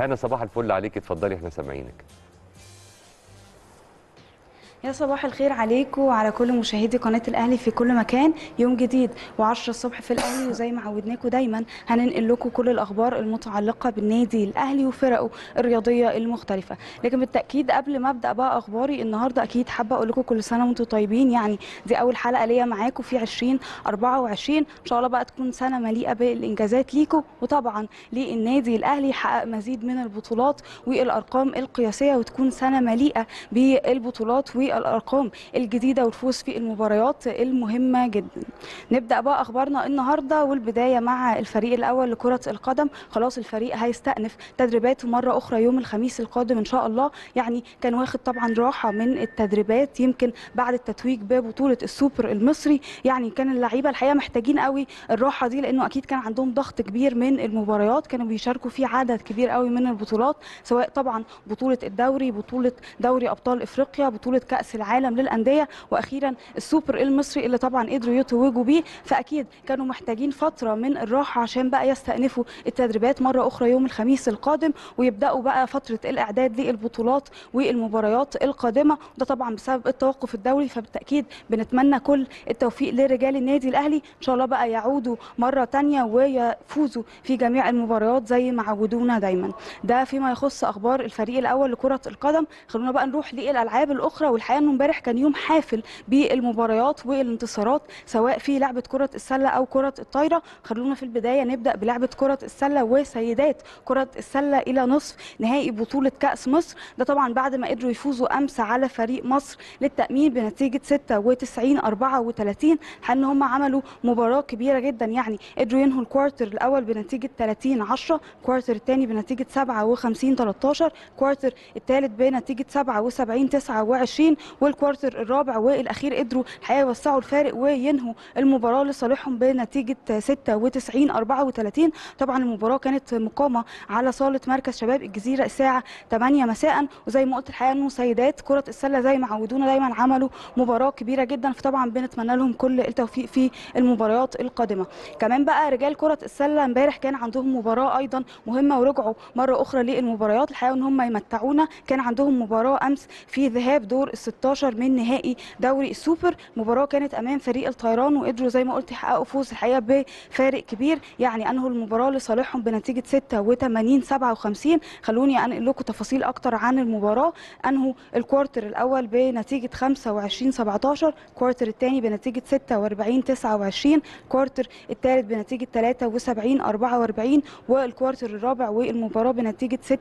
هانا صباح الفل عليك، اتفضلي احنا سامعينك. يا صباح الخير عليكم وعلى كل مشاهدي قناه الاهلي في كل مكان. يوم جديد و10 الصبح في الاهلي، وزي ما عودناكم دايما هننقل لكم كل الاخبار المتعلقه بالنادي الاهلي وفرقه الرياضيه المختلفه. لكن بالتاكيد قبل ما ابدا بقى اخباري النهارده، اكيد حابه اقول لكم كل سنه وانتم طيبين. يعني دي اول حلقه ليا معاكم في 2024، ان شاء الله بقى تكون سنه مليئه بالانجازات ليكم، وطبعا للنادي الاهلي يحقق مزيد من البطولات والارقام القياسيه، وتكون سنه مليئه بالبطولات الأرقام الجديدة والفوز في المباريات المهمة جدا. نبدأ بقى أخبارنا النهاردة، والبداية مع الفريق الأول لكرة القدم. خلاص الفريق هيستأنف تدريباته مرة أخرى يوم الخميس القادم إن شاء الله. يعني كان واخد طبعا راحة من التدريبات يمكن بعد التتويج ببطولة السوبر المصري. يعني كان اللعيبة الحقيقة محتاجين قوي الراحة دي، لأنه أكيد كان عندهم ضغط كبير من المباريات، كانوا بيشاركوا في عدد كبير قوي من البطولات، سواء طبعا بطولة الدوري، بطولة دوري أبطال إفريقيا، بطولة كأس العالم للأندية، وأخيرا السوبر المصري اللي طبعا قدروا يتوجوا بيه. فأكيد كانوا محتاجين فترة من الراحة عشان بقى يستأنفوا التدريبات مرة أخرى يوم الخميس القادم، ويبدأوا بقى فترة الإعداد للبطولات والمباريات القادمة. ده طبعا بسبب التوقف الدولي، فبالتأكيد بنتمنى كل التوفيق لرجال النادي الأهلي، إن شاء الله بقى يعودوا مرة تانية ويفوزوا في جميع المباريات زي ما عودونا دايما. ده فيما يخص أخبار الفريق الأول لكرة القدم. خلونا بقى نروح للألعاب الأخرى. والحقيقه انه امبارح كان يوم حافل بالمباريات والانتصارات، سواء في لعبه كره السله او كره الطايره. خلونا في البدايه نبدا بلعبه كره السله وسيدات كره السله الى نصف نهائي بطوله كاس مصر. ده طبعا بعد ما قدروا يفوزوا امس على فريق مصر للتامين بنتيجه 96-34. ان هم عملوا مباراه كبيره جدا، يعني قدروا ينهوا الكوارتر الاول بنتيجه 30-10، الكوارتر الثاني بنتيجه 57-13، الكوارتر الثالث بنتيجه 77-29، والكوارتر الرابع والاخير قدروا الحقيقه يوسعوا الفارق وينهوا المباراه لصالحهم بنتيجه 96-34. طبعا المباراه كانت مقامه على صاله مركز شباب الجزيره الساعه 8 مساء، وزي ما قلت الحقيقه انه سيدات كره السله زي ما عودونا دايما عملوا مباراه كبيره جدا، فطبعا بنتمنى لهم كل التوفيق في المباريات القادمه. كمان بقى رجال كره السله امبارح كان عندهم مباراه ايضا مهمه، ورجعوا مره اخرى للمباريات. الحقيقه ان هم يمتعونا، كان عندهم مباراه امس في ذهاب دور 16 من نهائي دوري السوبر. مباراه كانت امام فريق الطيران، وقدروا زي ما قلت يحققوا فوز الحقيقه بفارق كبير، يعني انهوا المباراه لصالحهم بنتيجه 86-57. خلوني انقل لكم تفاصيل اكتر عن المباراه. انهوا الكوارتر الاول بنتيجه 25-17، الكوارتر الثاني بنتيجه 46-29، الكوارتر الثالث بنتيجه 73-44، والكوارتر الرابع والمباراه بنتيجه 86-57،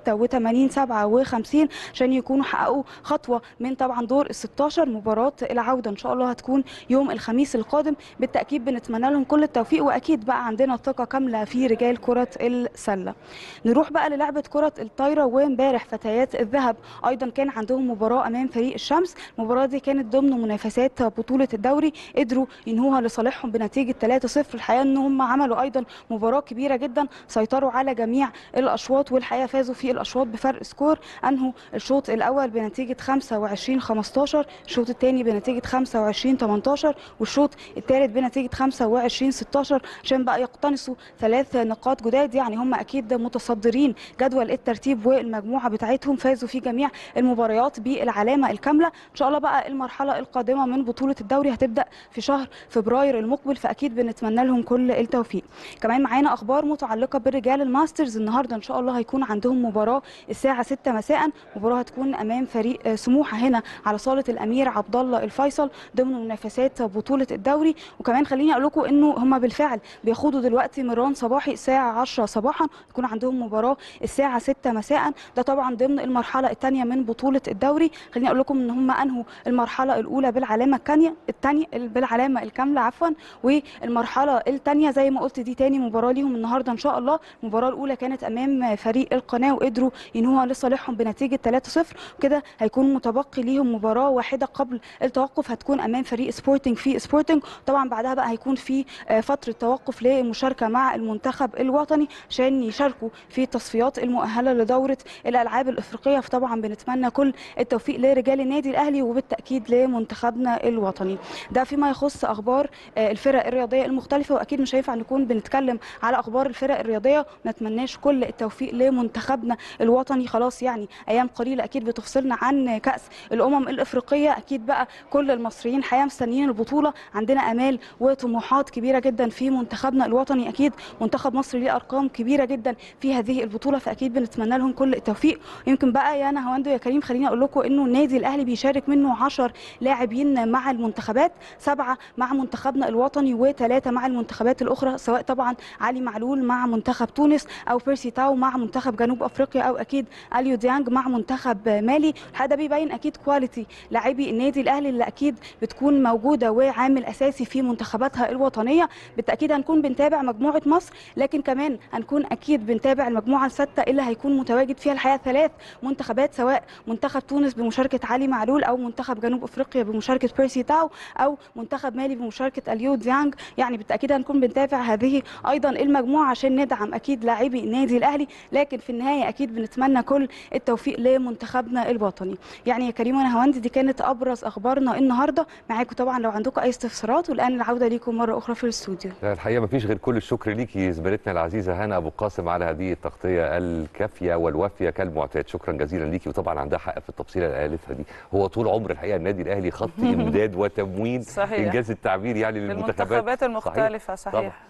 عشان يكونوا حققوا خطوه من طبعا دور 16. مباراة العودة ان شاء الله هتكون يوم الخميس القادم، بالتأكيد بنتمنى لهم كل التوفيق، واكيد بقى عندنا ثقة كاملة في رجال كرة السلة. نروح بقى للعبة كرة الطايرة. وامبارح فتيات الذهب ايضا كان عندهم مباراة امام فريق الشمس. المباراة دي كانت ضمن منافسات بطولة الدوري، قدروا ينهوها لصالحهم بنتيجة 3-0. الحقيقة ان هم عملوا ايضا مباراة كبيرة جدا، سيطروا على جميع الاشواط، والحقيقة فازوا في الاشواط بفرق سكور. انهوا الشوط الاول بنتيجة 25-15، الشوط الثاني بنتيجه 25-18، والشوط الثالث بنتيجه 25-16، عشان بقى يقتنصوا 3 نقاط جداد. يعني هم اكيد متصدرين جدول الترتيب، والمجموعه بتاعتهم فازوا في جميع المباريات بالعلامه الكامله. ان شاء الله بقى المرحله القادمه من بطوله الدوري هتبدا في شهر فبراير المقبل، فاكيد بنتمنى لهم كل التوفيق. كمان معانا اخبار متعلقه بالرجال الماسترز. النهارده ان شاء الله هيكون عندهم مباراه الساعه 6 مساء، مباراه هتكون امام فريق سموحه هنا على صاله الامير عبد الله الفيصل ضمن منافسات بطوله الدوري. وكمان خليني اقول لكم انه هم بالفعل بيخوضوا دلوقتي ميران صباحي الساعه 10 صباحا، يكون عندهم مباراه الساعه 6 مساء. ده طبعا ضمن المرحله الثانيه من بطوله الدوري. خليني اقول لكم ان هم انهوا المرحله الاولى بالعلامه الكامله عفوا، والمرحله الثانيه زي ما قلت دي ثاني مباراه ليهم النهارده ان شاء الله. المباراه الاولى كانت امام فريق القناه، وقدروا ينهوها لصالحهم بنتيجه 3-0. وكده هيكون متبقي ليهم مباراه واحده قبل التوقف هتكون امام فريق سبورتنج في سبورتنج. طبعا بعدها بقى هيكون في فتره توقف لمشاركه مع المنتخب الوطني عشان يشاركوا في التصفيات المؤهله لدوره الالعاب الافريقيه. فطبعا بنتمنى كل التوفيق لرجال النادي الاهلي وبالتاكيد لمنتخبنا الوطني. ده فيما يخص اخبار الفرق الرياضيه المختلفه، واكيد مش هينفع نكون بنتكلم على اخبار الفرق الرياضيه ما نتمناش كل التوفيق لمنتخبنا الوطني. خلاص يعني ايام قليله اكيد بتفصلنا عن كاس الامم الافريقيه، اكيد بقى كل المصريين حياه مستنيين البطوله، عندنا امال وطموحات كبيره جدا في منتخبنا الوطني. اكيد منتخب مصر ليه ارقام كبيره جدا في هذه البطوله، فاكيد بنتمنى لهم كل التوفيق. يمكن بقى يا نهواندو يا كريم خليني اقول لكم انه النادي الاهلي بيشارك منه 10 لاعبين مع المنتخبات، 7 مع منتخبنا الوطني و3 مع المنتخبات الاخرى، سواء طبعا علي معلول مع منتخب تونس او بيرسي تاو مع منتخب جنوب افريقيا او اكيد اليو ديانج مع منتخب مالي. هذا بيبين اكيد كواليتي لاعبي النادي الاهلي اللي اكيد بتكون موجوده وعامل اساسي في منتخباتها الوطنيه. بالتاكيد هنكون بنتابع مجموعه مصر، لكن كمان هنكون اكيد بنتابع المجموعه السادسه اللي هيكون متواجد فيها الحقيقه 3 منتخبات، سواء منتخب تونس بمشاركه علي معلول او منتخب جنوب افريقيا بمشاركه بيرسي تاو او منتخب مالي بمشاركه اليو ديانج. يعني بالتاكيد هنكون بنتابع هذه ايضا المجموعه عشان ندعم اكيد لاعبي النادي الاهلي، لكن في النهايه اكيد بنتمنى كل التوفيق لمنتخبنا الوطني. يعني يا كريم وانا هواندي دي كانت ابرز اخبارنا النهارده معاكم، طبعا لو عندكم اي استفسارات، والان العوده ليكم مره اخرى في الاستوديو. الحقيقه مفيش غير كل الشكر ليكي زميلتنا العزيزه هانا ابو القاسم على هذه التغطيه الكافيه والوافيه كالمعتاد، شكرا جزيلا ليكي. وطبعا عندها حق في التفصيله اللي قالتها دي، هو طول عمر الحقيقه النادي الاهلي خط امداد وتموين، انجاز التعبير يعني للمنتخبات المختلفه. صحيح.